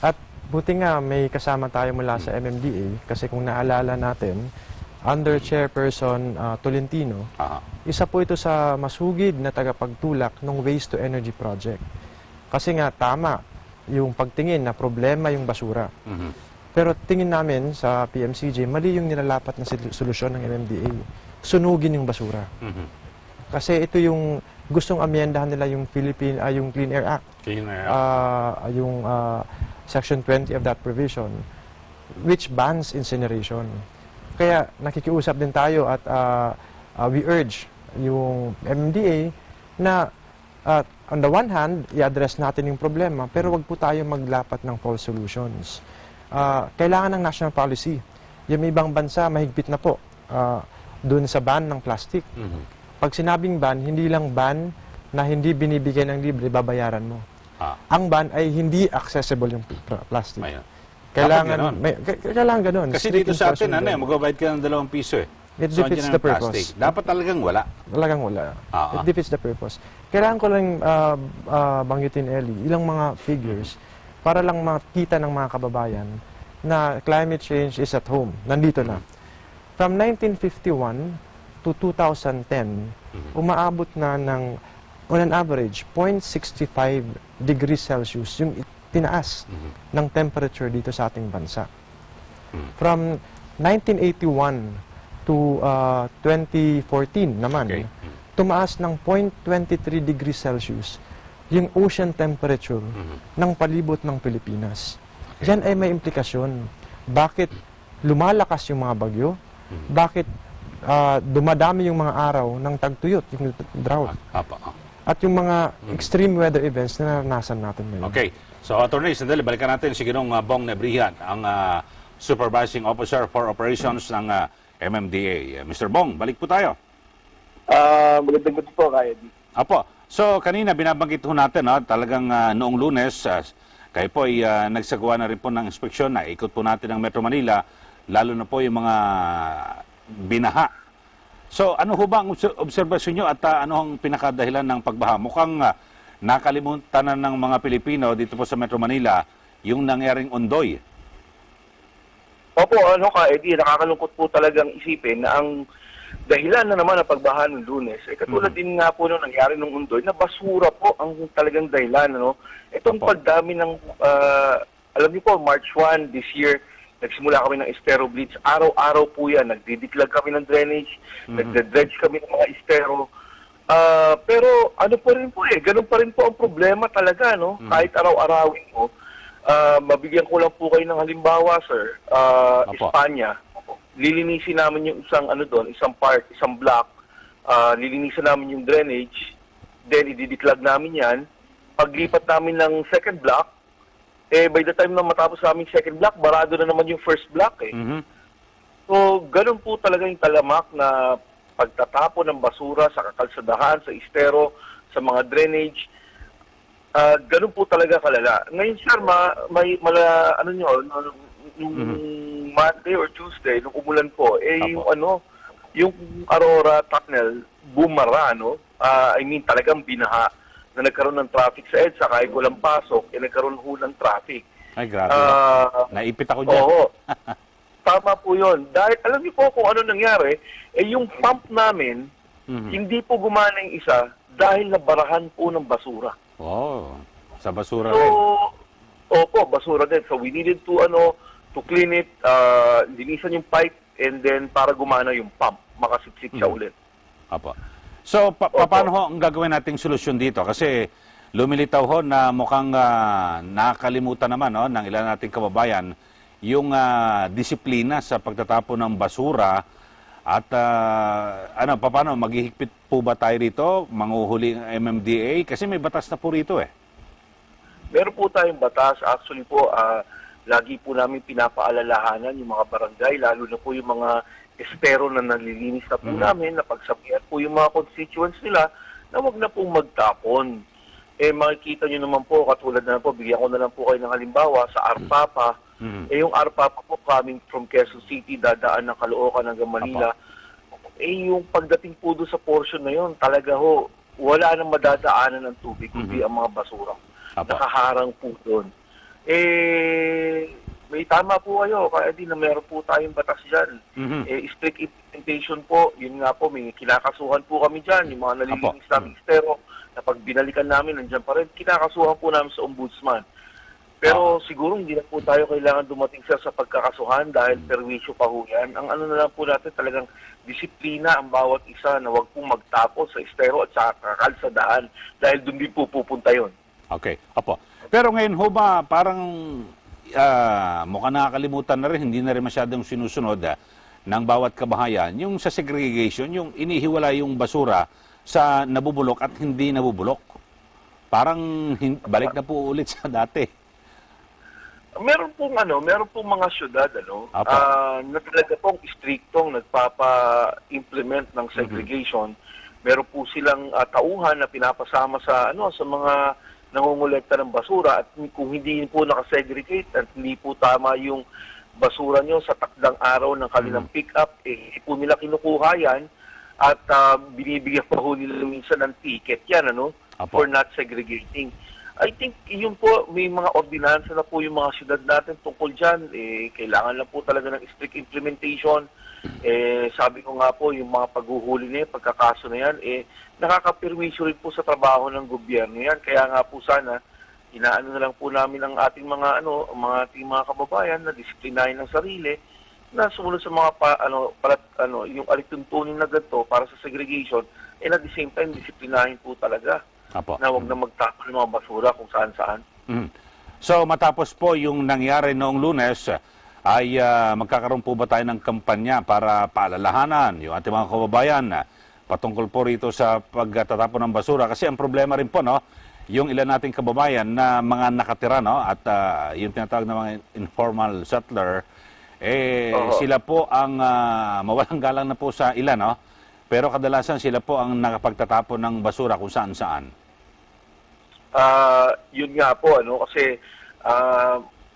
At buti nga may kasama tayo mula sa MMDA, kasi kung naalala natin, under chairperson Tolentino, isa po ito sa masugid na tagapagtulak ng waste to energy project. Kasi nga tama yung pagtingin na problema yung basura. Pero tingin namin sa PMCJ, mali yung nilalapat na solusyon ng MMDA. Sunugin yung basura. Kasi ito yung gustong amyendahan nila yung Philippine yung Clean Air Act. Yung Section 20 of that provision which bans incineration. Kaya nakikiusap din tayo at we urge yung MMDA na on the one hand, i-address natin yung problema pero wag po tayo maglapat ng false solutions. Kailangan ng national policy. Yung ibang bansa, mahigpit na po doon sa ban ng plastic. Pag sinabing ban, hindi lang ban na hindi binibigay ng libre, babayaran mo. Ang ban ay hindi accessible yung plastic. Kailangan ganun. Kasi dito sa atin, magbabayad ka ng 2 piso eh. It defeats the purpose. Dapat talagang wala. Talagang wala. It defeats the purpose. Kailangan ko lang banggitin, Ellie, ilang mga figures para lang makita ng mga kababayan na climate change is at home. Nandito na. From 1951 to 2010, umaabot na ng, on an average, 0.65 degrees Celsius yung tinaas ng temperature dito sa ating bansa. From 1981 to 2014 naman, tumaas ng 0.23 degrees Celsius yung ocean temperature ng palibot ng Pilipinas. Yan ay may implikasyon. Bakit lumalakas yung mga bagyo? Bakit dumadami yung mga araw ng tagtuyot, yung drought? At yung mga extreme weather events na naranasan natin ngayon. Okay. So, Attorney, sandali, balikan natin si Ginong Bong Nebrija, ang Supervising Officer for Operations ng MMDA. Mr. Bong, balik po tayo. Magandang gabi po, Kaya D. Apo. So, kanina binabanggit ho natin, talagang noong Lunes, kayo po ay nagsagawa na rin po ng inspeksyon na ikot po natin ng Metro Manila, lalo na po yung mga binaha. So, ano ho ba ang obserbasyon nyo at ano ang pinakadahilan ng pagbaha? Mukhang nakalimutan na ng mga Pilipino dito po sa Metro Manila yung nangyaring Ondoy. Opo, Eddie, nakakalungkot po talagang isipin na ang dahilan na naman na pagbaha ng Lunes, katulad din nga po nung nangyari ng Ondoy, na basura po ang talagang dahilan. Itong pagdami ng, alam niyo po, March 1 this year, nagsimula kami ng estero blitz. Araw-araw po yan, nagdidiklag kami ng drainage, nagdedredge kami ng mga estero. Pero ano pa rin po eh, ganun pa rin po ang problema talaga, no? Kahit araw-arawin mo, mabigyan ko lang po kayo ng halimbawa, sir. Espanya, lilinisin namin yung isang isang park, isang block, lilinisin namin yung drainage, then ididiklag namin yan. Paglipat namin ng second block, eh by the time na matapos namin second block, barado na naman yung first block eh. So ganun po talaga yung talamak na pagtatapo ng basura sa kakalsadahan, sa estero, sa mga drainage. Ganun po talaga kalala. Ngayon, sir, nung Monday or Tuesday, nung umulan po, eh yung Aurora Tunnel bumara, I mean, talagang binaha na nagkaroon ng traffic sa EDSA, kahit walang pasok, eh nagkaroon ho ng traffic. Ay, grabe. Naipit ako dyan. Oo. Tama po yun. Dahil alam niyo po kung ano nangyari, eh yung pump namin, hindi po gumana yung isa, dahil nabarahan po ng basura. Oh, sa basura rin. Opo, basura din. So we needed to clean it, linisan yung pipe, and then para gumana yung pump, makasipsip siya ulit. Apo. So, paano ho ang gagawin nating solusyon dito? Kasi lumilitaw ho na mukhang nakalimutan naman ng ilan nating kababayan yung disiplina sa pagtatapon ng basura at paano, maghihigpit po ba tayo rito? Manguhuli ng MMDA? Kasi may batas na po rito eh. Meron po tayong batas. Actually po, lagi po namin pinapaalalahanan yung mga barangay, lalo na po yung mga espero na nalilinis na po namin, na pagsabihan po yung mga constituents nila na wag na pong magtapon. Eh, makikita nyo naman po, katulad na po, bigyan ko na lang po kayo ng halimbawa, sa Arpapa, eh yung Arpapa po coming from Quezon City, dadaan ng Caloocan hanggang Manila, eh yung pagdating po doon sa portion na yun, talaga ho, wala nang madadaanan ng tubig, kundi ang mga basura. Nakaharang po doon. Eh, may tama po kayo, kaya din na meron po tayong batas dyan. Eh, strict implementation po, yun nga po, may kinakasuhan po kami dyan, yung mga nalilinis namin estero, na pag binalikan namin, nandiyan pa rin, kinakasuhan po namin sa ombudsman. Pero siguro hindi na po tayo kailangan dumating sa pagkakasuhan dahil perwisyo pa ho yan. Ang ano na lang po natin, talagang disiplina ang bawat isa na huwag pong magtapos sa estero at sa kakalsadaan dahil doon din po pupunta yun. Okay, apo. Pero ngayon ho ba, parang mukhang nakakalimutan na rin, hindi na rin masyadong sinusunod ng bawat kabahayan, yung sa segregation, yung inihiwala yung basura sa nabubulok at hindi nabubulok. Parang balik na po ulit sa dati. Meron pong meron pong mga syudad na talaga pong striktong nagpapa-implement ng segregation. Meron po silang tauhan na pinapasama sa mga nangongolekta ng basura, at kung hindi po nakasegregate at hindi po tama yung basura nyo sa takdang araw ng kanilang pick-up, eh po nila kinukuha yan at binibigyan pa ho nila minsan ng ticket yan, for not segregating. I think yun po, may mga ordinansa na po yung mga syudad natin tungkol dyan. Eh, kailangan lang po talaga ng strict implementation. Eh, sabi ko nga po, yung mga paghuhuli na yan, pagkakaso na yan, eh, nakakapirwisyo rin po sa trabaho ng gobyerno yan. Kaya nga po sana, inaano na lang po namin ang ating mga kababayan na disiplinahin ang sarili, na sumunod sa mga yung alituntunin na ganito para sa segregation, and at the same time, disiplinahin po talaga na huwag na magtapon ng mga basura kung saan-saan. So, matapos po yung nangyari noong Lunes, ay magkakaroon po ba tayo ng kampanya para paalalahanan yung ating mga kababayan patungkol po rito sa pagtatapon ng basura? Kasi ang problema rin po, yung ilan nating kababayan na mga nakatira, at yung tinatawag na mga informal settler, eh sila po ang mawalang galang na po sa ilan, pero kadalasan sila po ang nakapagtatapon ng basura kung saan-saan. Yun nga po, kasi...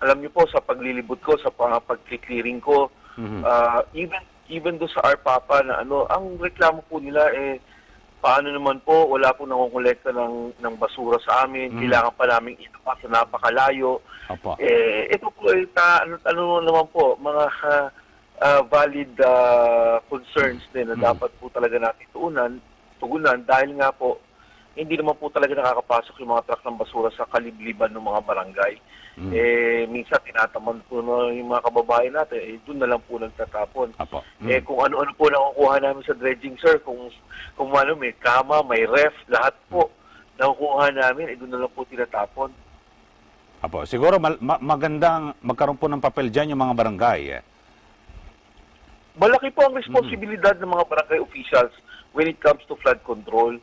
alam niyo po, sa paglilibot ko, sa pag-clearing ko, even do sa Arpapa na ang reklamo po nila eh, paano naman po, wala po nangongolekta ng basura sa amin, kailangan pa namin ito pa sa napakalayo. Eh, ito po, naman po, mga valid concerns din na dapat po talaga natin tugunan dahil nga po, hindi naman po talaga nakakapasok yung mga truck ng basura sa kalibliban ng mga barangay. Eh, minsan tinataman po yung mga kababayan natin, eh, doon na lang po nagtatapon. Eh, kung ano-ano po nakukuha namin sa dredging, sir, kung may kama, may ref, lahat po nakukuha namin, eh, doon na lang po tinatapon. Apo, siguro magandang magkaroon po ng papel dyan yung mga barangay. Malaki po ang responsibilidad ng mga barangay officials when it comes to flood control.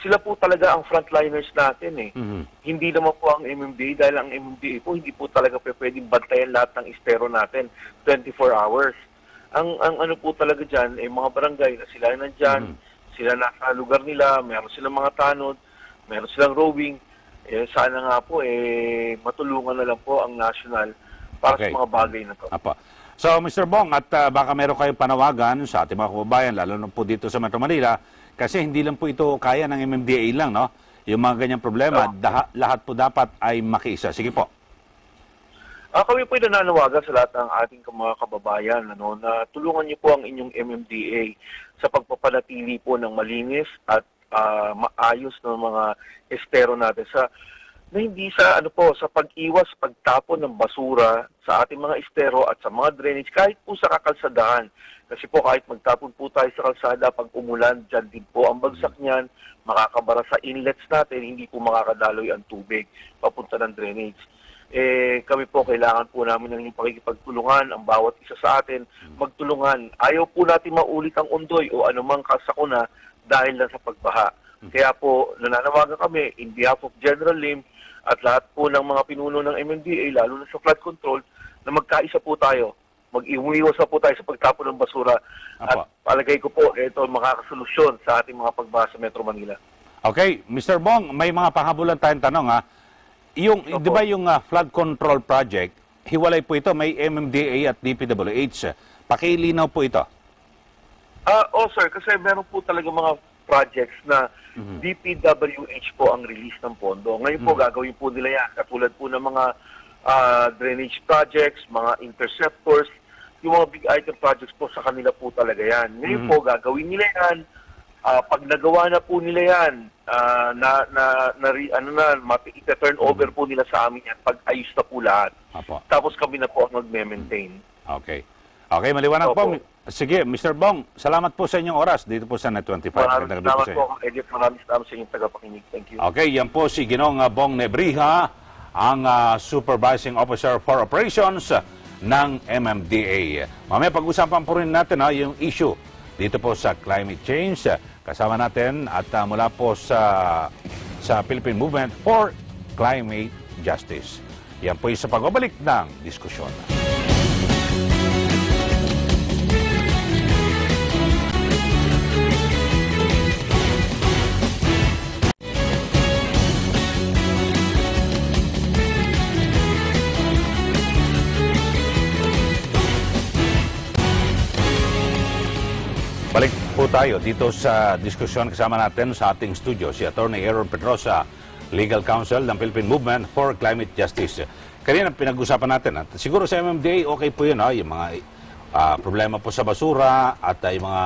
Sila po talaga ang frontliners natin eh. Hindi naman po ang MMDA, dahil ang MMDA po hindi po talaga pwedeng bantayan lahat ng estero natin 24 hours. Ang ano po talaga dyan, eh, mga barangay na sila nandyan, sila nasa lugar nila, meron silang mga tanod, meron silang rowing. Eh, sana nga po, eh, matulungan na lang po ang national para sa mga bagay na to. So, Mr. Bong, at baka meron kayong panawagan sa ating mga kababayan, lalo na po dito sa Metro Manila, kasi hindi lang po ito kaya ng MMDA lang, yung mga ganyang problema, lahat po dapat ay makiisa. Sige po. Kami po ay nananawagan sa lahat ng ating mga kababayan na tulungan niyo po ang inyong MMDA sa pagpapanatili po ng malinis at maayos ng mga estero natin sa na hindi sa ano po sa pag-iwas, pagtapon ng basura sa ating mga estero at sa mga drainage kahit po sa kakalsadaan. Kasi po kahit magtapon po tayo sa kalsada pag umulan, dyan din po ang bagsak niyan, makakabara sa inlets natin, hindi po makakadaloy ang tubig papunta ng drainage. Eh, kami po kailangan po namin ng pakikipagtulungan ang bawat isa sa atin, magtulungan. Ayaw po natin maulit ang Ondoy o anumang kasakuna dahil lang sa pagbaha. Kaya po nananawagan kami in behalf of General Lim at lahat po ng mga pinuno ng MMDA, lalo na sa flood control, na magkaisa po tayo. Mag-iwiwas po tayo sa pagtapon ng basura. Apa. At palagay ko po, ito ang makakasolusyon sa ating mga pagbaha sa Metro Manila. Okay, Mr. Bong, may mga pahabulan tayong tanong ha. Yung, di ba yung flood control project, hiwalay po ito, may MMDA at DPWH. Pakilinaw po ito. Oh sir, kasi meron po talaga mga projects na DPWH po ang release ng pondo. Ngayon po gagawin po nila yan. Katulad po ng mga drainage projects, mga interceptors, yung mga big item projects po sa kanila po talaga yan. Ngayon po gagawin nila yan. Pag nagawa na po nila yan, ita-turn over po nila sa amin yan pag ayos na po lahat. Apo. Tapos kami na po ang mag-maintain. Okay. Okay, maliwanag po. Sige, Mr. Bong, salamat po sa inyong oras dito po sa NET25. Maraming salamat po, Edith. Maraming salamat sa inyong tagapakinig. Thank you. Okay, yan po si Ginong Bong Nebrija, ang Supervising Officer for Operations ng MMDA. Mamaya pag-usapan po rin natin yung issue dito po sa climate change. Kasama natin at mula po sa Philippine Movement for Climate Justice. Yan po isa pagbabalik ng diskusyon. Balik po tayo dito sa diskusyon, kasama natin sa ating studio si Attorney Aaron Pedrosa, Legal Counsel ng Philippine Movement for Climate Justice. Kanina pinag-usapan natin at siguro sa MMDA okay po yun, yung mga problema po sa basura at yung mga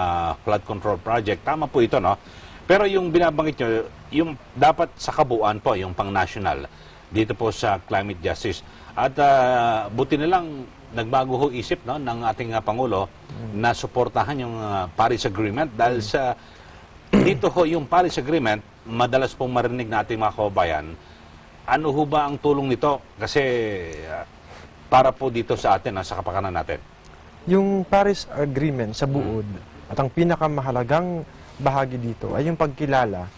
flood control project, tama po ito, no? Pero yung binabanggit nyo, yung dapat sa kabuuan po, yung pang-national dito po sa climate justice. At buti nilang nagbago ho isip ng ating Pangulo na suportahan yung Paris Agreement dahil sa dito ho yung Paris Agreement madalas pong marinig na ating mga kababayan. Ano ho ba ang tulong nito? Kasi para po dito sa atin, sa kapakanan natin. Yung Paris Agreement sa buod at ang pinakamahalagang bahagi dito ay yung pagkilala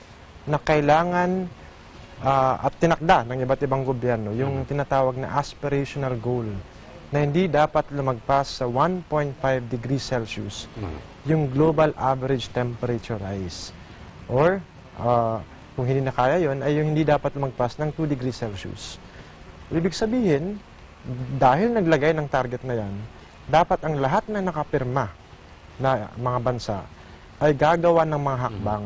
na kailangan at tinakda ng iba't ibang gobyerno yung tinatawag na aspirational goal na hindi dapat lumagpas sa 1.5 degrees Celsius yung global average temperature rise. Or, kung hindi na kaya yun, ay yung hindi dapat lumagpas ng 2 degrees Celsius. Ibig sabihin, dahil naglagay ng target na yan, dapat ang lahat na nakapirma na mga bansa ay gagawa ng mga hakbang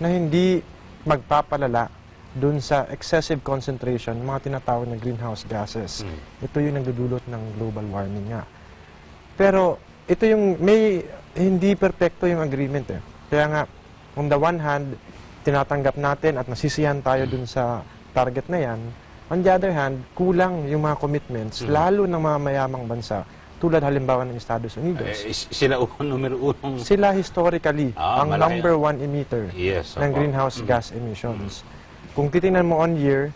na hindi magpapalala dun sa excessive concentration, mga tinatawag na greenhouse gases. Ito yung nagdudulot ng global warming nga. Pero ito yung hindi perfecto yung agreement eh. Kaya nga, on the one hand, tinatanggap natin at nasisiyahan tayo dun sa target na yan. On the other hand, kulang yung mga commitments, lalo ng mga mayamang bansa. Tulad halimbawa ng Estados Unidos. Sila numero 1. Sila historically, ang malaki. Number 1 emitter ng greenhouse gas emissions. Kung titingnan mo on year,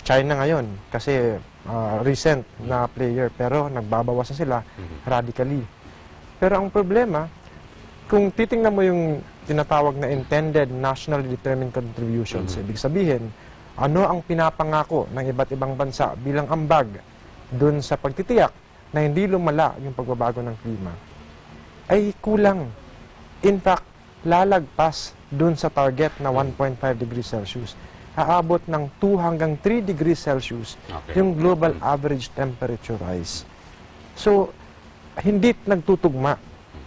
China ngayon, kasi recent na player, pero nagbabawasan sila radically. Pero ang problema, kung titingnan mo yung tinatawag na intended nationally determined contributions, ibig sabihin, ano ang pinapangako ng iba't ibang bansa bilang ambag dun sa pagtitiyak na hindi lumala yung pagbabago ng klima, ay kulang. In fact, lalagpas dun sa target na 1.5 degrees Celsius. Aabot ng 2 hanggang 3 degrees Celsius yung global average temperature rise. So, hindi nagtutugma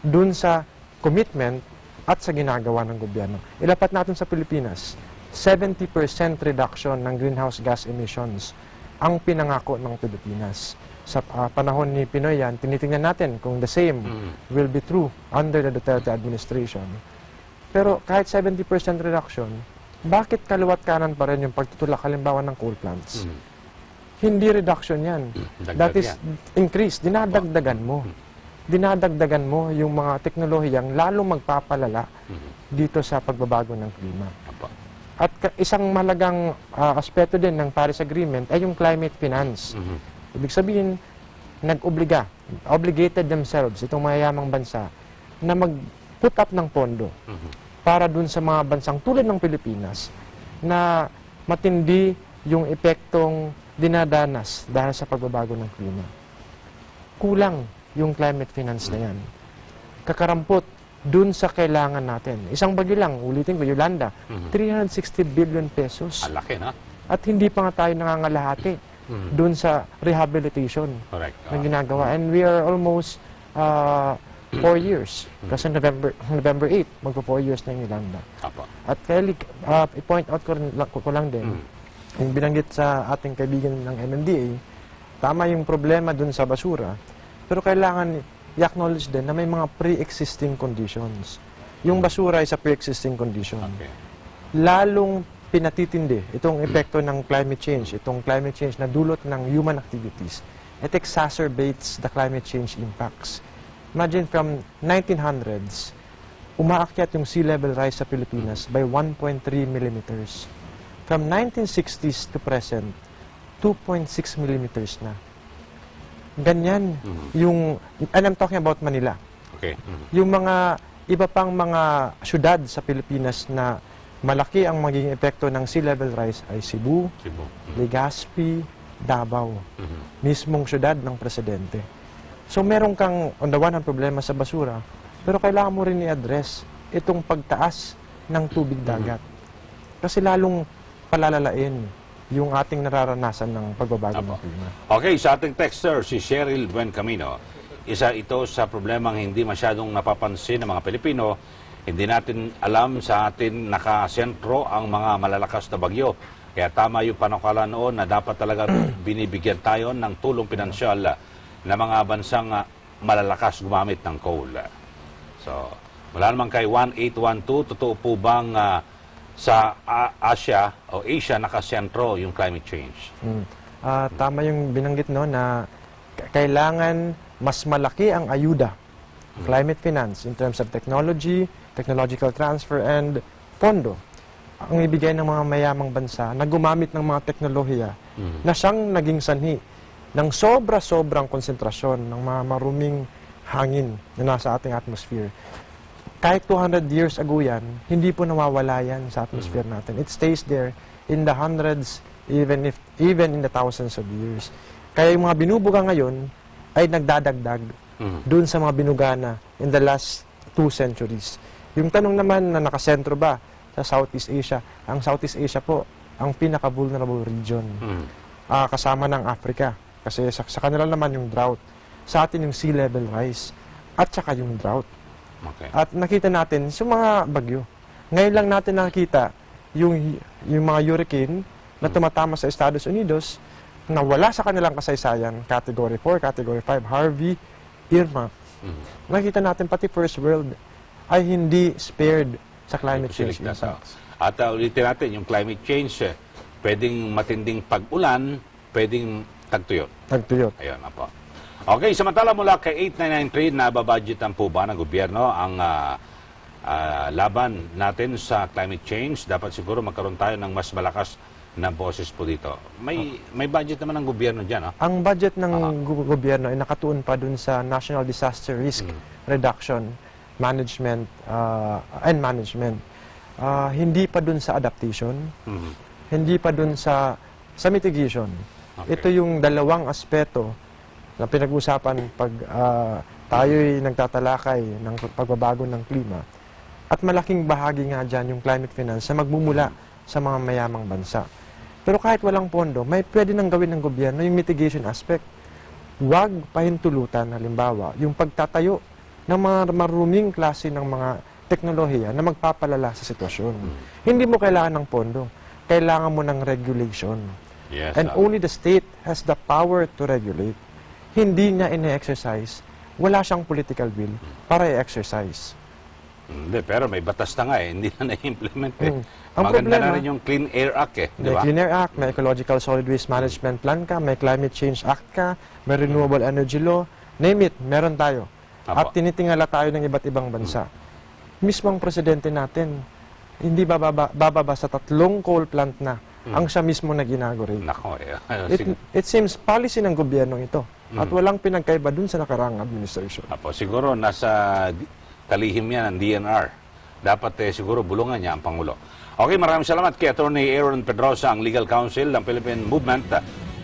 dun sa commitment at sa ginagawa ng gobyerno. Ilapat natin sa Pilipinas, 70% reduction ng greenhouse gas emissions ang pinangako ng Pilipinas. Sa panahon ni Pinoy yan, tinitingnan natin kung the same will be true under the Duterte administration. Pero kahit 70% reduction, bakit kaliwat kanan pa rin yung pagtutulak halimbawa ng coal plants? Hindi reduction yan. That is increase. Dinadagdagan mo. Dinadagdagan mo yung mga teknolohiyang lalong magpapalala dito sa pagbabago ng klima. At isang mahalagang aspeto din ng Paris Agreement ay yung climate finance. Ibig sabihin, obligated themselves, itong mayayamang bansa, na mag-put up ng pondo para dun sa mga bansang tulad ng Pilipinas na matindi yung epektong dinadanas dahil sa pagbabago ng klima. Kulang yung climate finance na yan. Kakarampot dun sa kailangan natin. Isang bagyo lang, ulitin ko, Yolanda, 360 billion pesos. Alaki na. At hindi pa nga tayo nangangalahati dun sa rehabilitation na ginagawa. And we are almost 4 years. Kasi November 8, magpo 4 years na yung Yolanda. At kaya, i-point out ko lang din, yung binanggit sa ating kaibigan ng MMDA, tama yung problema dun sa basura, pero kailangan i-acknowledge din na may mga pre-existing conditions. Yung basura ay sa pre-existing condition. Lalong pinatitindi itong epekto ng climate change, itong climate change na dulot ng human activities. It exacerbates the climate change impacts. Imagine from 1900s, umaakyat yung sea level rise sa Pilipinas by 1.3 millimeters. From 1960s to present, 2.6 millimeters na. Ganyan yung, and I'm talking about Manila. Yung mga iba pang mga syudad sa Pilipinas na malaki ang magiging epekto ng sea level rise ay Cebu, Legazpi, Davao, mismong syudad ng presidente. So meron kang on the one hand problema sa basura, pero kailangan mo rin i-address itong pagtaas ng tubig dagat. Kasi lalong palalalain yung ating nararanasan ng pagbabago ng klima. Okay, sa ating texter, si Cheryl Buencamino, isa ito sa problemang hindi masyadong napapansin ng mga Pilipino. Hindi natin alam sa atin nakasentro ang mga malalakas na bagyo. Kaya tama yung panukala noon na dapat talaga binibigyan tayo ng tulong pinansyal na mga bansang malalakas gumamit ng coal. So, mula naman kay 1812, totoo po bang sa Asia o Asia nakasentro yung climate change? Tama yung binanggit no na kailangan mas malaki ang ayuda, climate finance in terms of technology, technological transfer and pondo ang ibigay ng mga mayamang bansa na gumamit ng mga teknolohiya na siyang naging sanhi ng sobra-sobrang konsentrasyon ng mga maruming hangin na nasa ating atmosphere. Kahit 200 years ago yan, hindi po nawawala yan sa atmosphere natin. It stays there in the hundreds, even in the thousands of years. Kaya yung mga binubuga ngayon ay nagdadagdag dun sa mga binuga na in the last 2 centuries. Yung tanong naman na nakasentro ba sa Southeast Asia, ang Southeast Asia po ang pinaka-vulnerable region. Kasama ng Africa. Kasi sa kanila naman yung drought. Sa atin yung sea level rise at saka yung drought. At nakita natin sa mga bagyo. Ngayon lang natin nakita yung mga hurricane na tumatama sa Estados Unidos na wala sa kanilang kasaysayan, Category 4, Category 5, Harvey, Irma. Nakita natin pati First World ay hindi spared sa climate change. At ulitin natin, yung climate change, pwedeng matinding pag-ulan, pwedeng tagtuyot. Ayun, apo. Okay, samantala mula kay 8993, nababudgetan po ba ng gobyerno ang laban natin sa climate change? Dapat siguro magkaroon tayo ng mas malakas na boses po dito. May budget naman ng gobyerno dyan, no? Ang budget ng gobyerno ay nakatuon pa dun sa National Disaster Risk Reduction Management and Management. Hindi pa dun sa adaptation, hindi pa dun sa mitigation. Ito yung dalawang aspeto na pinag-usapan pag tayo'y nagtatalakay ng pagbabago ng klima. At malaking bahagi nga dyan yung climate finance na magmumula sa mga mayamang bansa. Pero kahit walang pondo, may pwede nang gawin ng gobyerno yung mitigation aspect. Huwag pahintulutan, halimbawa, yung pagtatayo ng mga maruming klase ng mga teknolohiya na magpapalala sa sitwasyon. Hindi mo kailangan ng pondo. Kailangan mo ng regulation. And only the state has the power to regulate. Hindi niya ine-exercise, wala siyang political will para i-exercise. Hindi, pero may batas na nga eh. Hindi na na-implement eh. Ang maganda problema, na rin yung Clean Air Act eh. May diba? Clean Air Act, may Ecological Solid Waste Management Plan ka, may Climate Change Act ka, may Renewable Energy Law, name it, meron tayo. Apo. At tinitingala tayo ng iba't ibang bansa. Mismong presidente natin, hindi bababa sa 3 coal plant na ang siya mismo na ginagorate. It seems policy ng gobyerno ito. At walang pinagkaiba dun sa nakaraang administration. Apo, siguro nasa talihim yan ng DNR. Dapat siguro bulungan niya ang Pangulo. Okay, maraming salamat kay Attorney Aaron Pedrosa, ang legal counsel ng Philippine Movement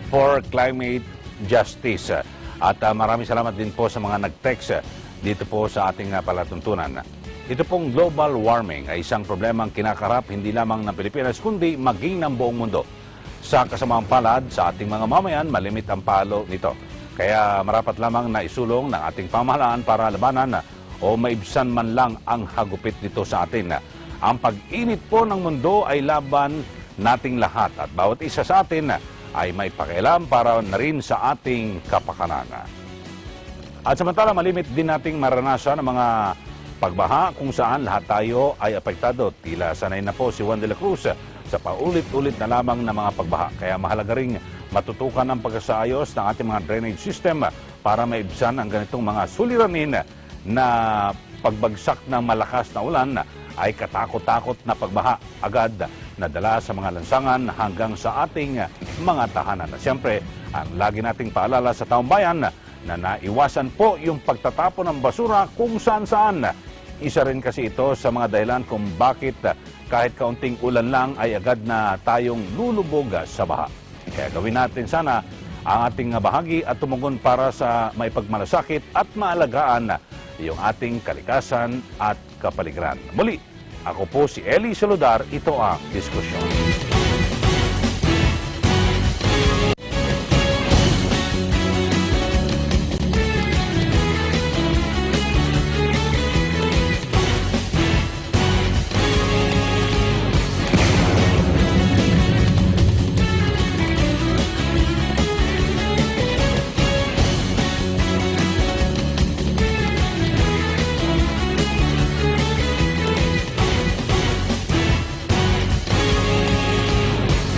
for Climate Justice. At maraming salamat din po sa mga nag-text dito po sa ating palatuntunan. Ito pong global warming ay isang problemang kinakarap hindi lamang ng Pilipinas kundi maging ng buong mundo. Sa kasamaang palad sa ating mga mamayan, malimit ang palo nito. Kaya marapat lamang na isulong ng ating pamahalaan para labanan o maibsan man lang ang hagupit nito sa atin. Ang pag-init po ng mundo ay laban nating lahat at bawat isa sa atin ay may pakialam para na rin sa ating kapakanan. At samantala, malimit din nating maranasan ang mga pagbaha kung saan lahat tayo ay apektado. Tila sanay na po si Juan de la Cruz sa paulit-ulit na lamang na mga pagbaha. Kaya mahalaga rin matutukan ang pagkasaayos ng ating mga drainage system para maibsan ang ganitong mga suliranin na pagbagsak ng malakas na ulan ay katakot-takot na pagbaha agad na dala sa mga lansangan hanggang sa ating mga tahanan. Siyempre, ang lagi nating paalala sa taong bayan na naiwasan po yung pagtatapon ng basura kung saan-saan. Isa rin kasi ito sa mga dahilan kung bakit kahit kaunting ulan lang ay agad na tayong lulubog sa baha. Kaya gawin natin sana ang ating bahagi at tumugon para sa maipagmalasakit at maalagaan yung ating kalikasan at kapaligiran. Muli, ako po si Eli Saludar, ito ang diskusyon.